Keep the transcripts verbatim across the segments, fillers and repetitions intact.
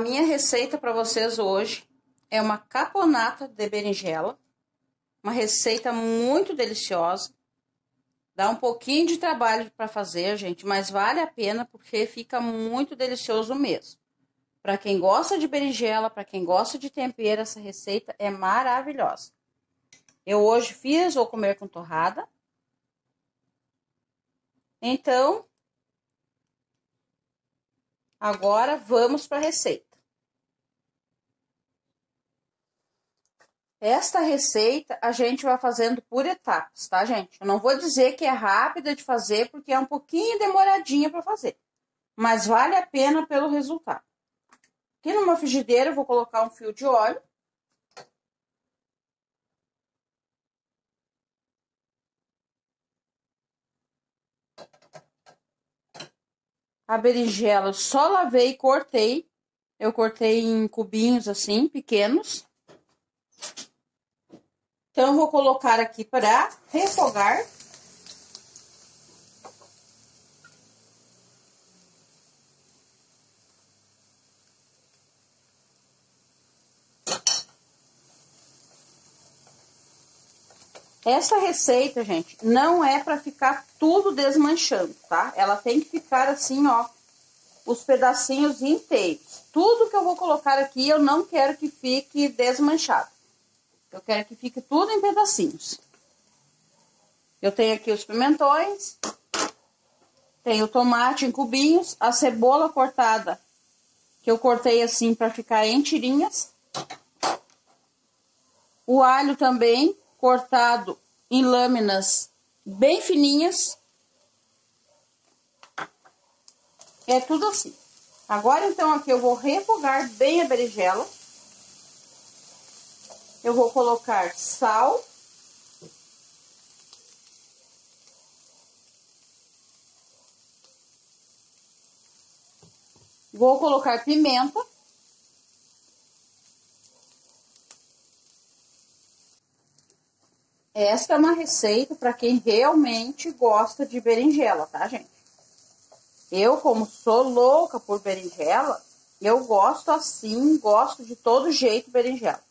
minha receita para vocês hoje é uma caponata de berinjela, uma receita muito deliciosa. Dá um pouquinho de trabalho para fazer, gente, mas vale a pena porque fica muito delicioso mesmo. Para quem gosta de berinjela, para quem gosta de tempero, essa receita é maravilhosa. Eu hoje fiz, vou comer com torrada. Então, agora vamos para a receita. Esta receita a gente vai fazendo por etapas, tá, gente? Eu não vou dizer que é rápida de fazer, porque é um pouquinho demoradinha para fazer. Mas vale a pena pelo resultado. Aqui numa frigideira eu vou colocar um fio de óleo. A berinjela eu só lavei e cortei. Eu cortei em cubinhos assim, pequenos. Então, eu vou colocar aqui para refogar. Essa receita, gente, não é para ficar tudo desmanchando, tá? Ela tem que ficar assim, ó, os pedacinhos inteiros. Tudo que eu vou colocar aqui, eu não quero que fique desmanchado. Eu quero que fique tudo em pedacinhos. Eu tenho aqui os pimentões, tenho o tomate em cubinhos, a cebola cortada, que eu cortei assim para ficar em tirinhas. O alho também cortado em lâminas bem fininhas. É tudo assim. Agora, então, aqui eu vou refogar bem a berinjela. Eu vou colocar sal. Vou colocar pimenta. Esta é uma receita para quem realmente gosta de berinjela, tá, gente? Eu, como sou louca por berinjela, eu gosto assim, gosto de todo jeito berinjela.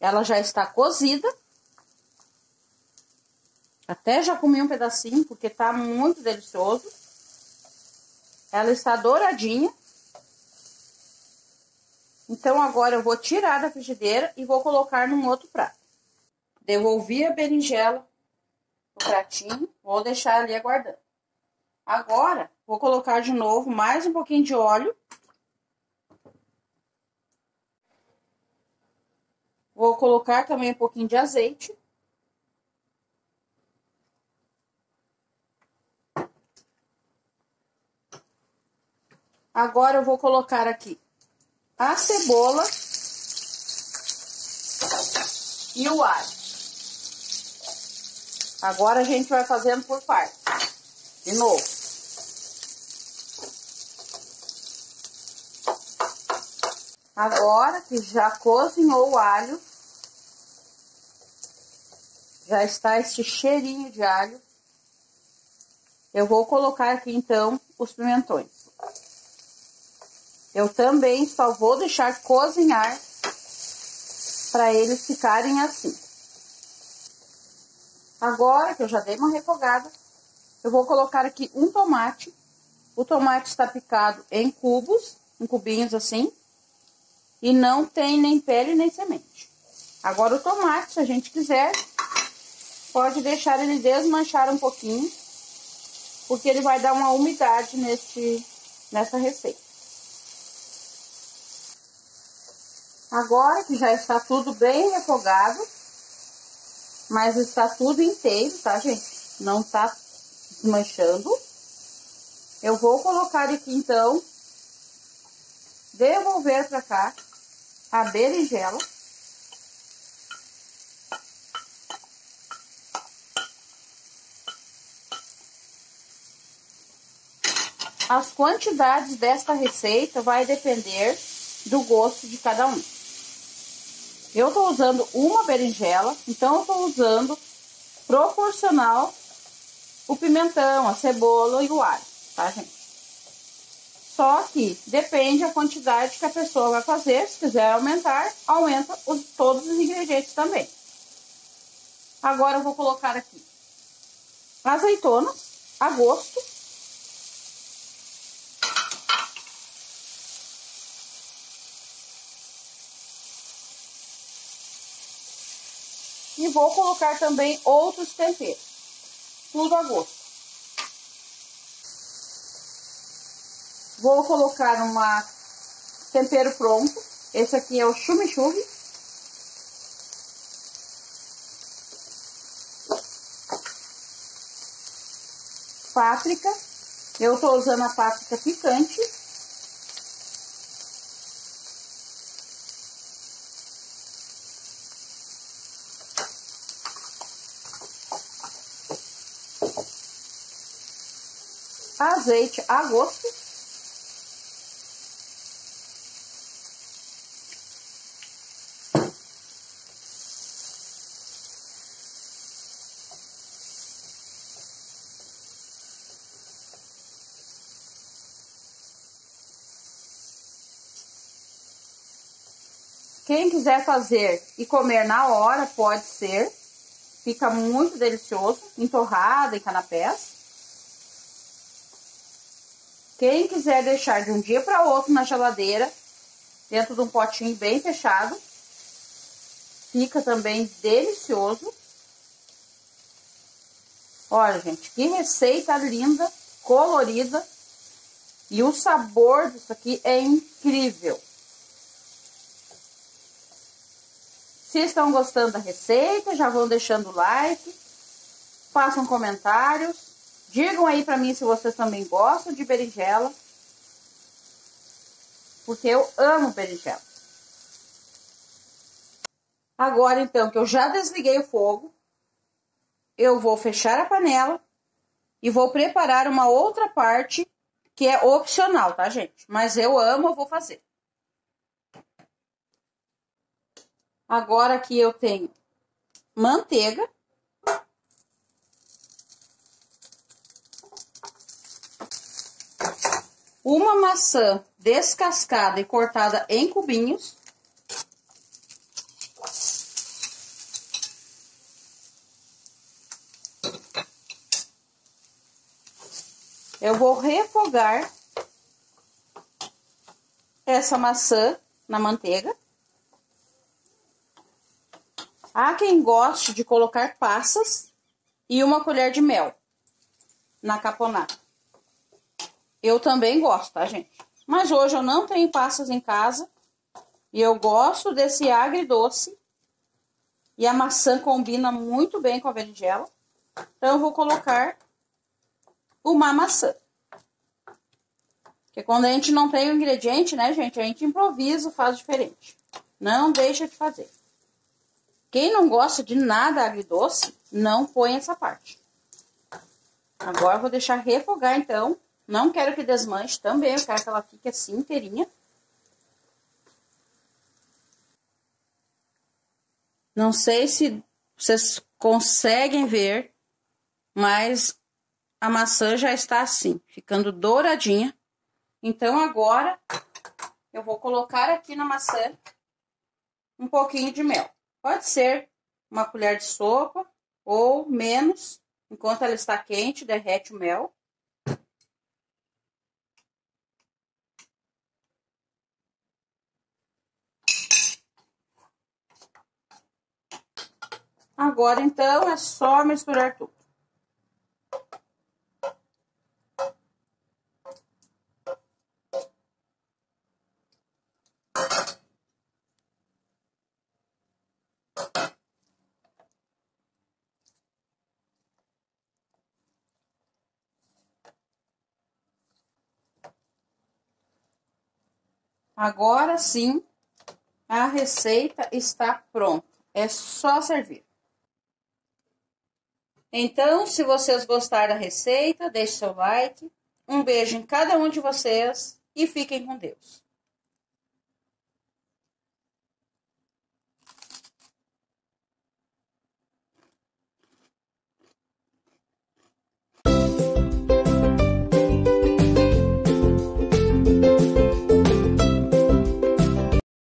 Ela já está cozida. Até já comi um pedacinho, porque tá muito delicioso. Ela está douradinha. Então, agora eu vou tirar da frigideira e vou colocar num outro prato. Devolvi a berinjela no pratinho, vou deixar ali aguardando. Agora, vou colocar de novo mais um pouquinho de óleo. Vou colocar também um pouquinho de azeite. Agora eu vou colocar aqui a cebola e o alho. Agora a gente vai fazendo por partes. De novo. Agora que já cozinhou o alho, já está esse cheirinho de alho, eu vou colocar aqui então os pimentões. Eu também só vou deixar cozinhar para eles ficarem assim. Agora que eu já dei uma refogada, eu vou colocar aqui um tomate. O tomate está picado em cubos, em cubinhos assim. E não tem nem pele nem semente. Agora o tomate, se a gente quiser, pode deixar ele desmanchar um pouquinho, porque ele vai dar uma umidade nesse, nessa receita. Agora que já está tudo bem refogado, mas está tudo inteiro, tá, gente? Não tá desmanchando. Eu vou colocar aqui, então, devolver para cá a berinjela. As quantidades desta receita vai depender do gosto de cada um. Eu tô usando uma berinjela, então eu tô usando proporcional o pimentão, a cebola e o alho, tá, gente? Só que depende da quantidade que a pessoa vai fazer. Se quiser aumentar, aumenta os, todos os ingredientes também. Agora eu vou colocar aqui azeitonas a gosto. E vou colocar também outros temperos, tudo a gosto. Vou colocar um tempero pronto. Esse aqui é o chumichurri. Páprica. Eu estou usando a páprica picante. Azeite a gosto. Quem quiser fazer e comer na hora, pode ser. Fica muito delicioso, em torrada e canapés. Quem quiser deixar de um dia para outro na geladeira, dentro de um potinho bem fechado, fica também delicioso. Olha, gente, que receita linda, colorida. E o sabor disso aqui é incrível. Se estão gostando da receita, já vão deixando o like, façam comentários, digam aí pra mim se vocês também gostam de berinjela, porque eu amo berinjela. Agora então que eu já desliguei o fogo, eu vou fechar a panela e vou preparar uma outra parte que é opcional, tá, gente? Mas eu amo, eu vou fazer. Agora aqui eu tenho manteiga. Uma maçã descascada e cortada em cubinhos. Eu vou refogar essa maçã na manteiga. Há quem goste de colocar passas e uma colher de mel na caponata. Eu também gosto, tá, gente? Mas hoje eu não tenho passas em casa e eu gosto desse agridoce. E a maçã combina muito bem com a berinjela. Então eu vou colocar uma maçã. Porque quando a gente não tem o ingrediente, né, gente? A gente improvisa, faz diferente. Não deixa de fazer. Quem não gosta de nada agridoce, não põe essa parte. Agora eu vou deixar refogar, então. Não quero que desmanche também, eu quero que ela fique assim inteirinha. Não sei se vocês conseguem ver, mas a maçã já está assim, ficando douradinha. Então agora eu vou colocar aqui na maçã um pouquinho de mel. Pode ser uma colher de sopa ou menos, enquanto ela está quente, derrete o mel. Agora, então, é só misturar tudo. Agora sim, a receita está pronta. É só servir. Então, se vocês gostaram da receita, deixe seu like. Um beijo em cada um de vocês e fiquem com Deus.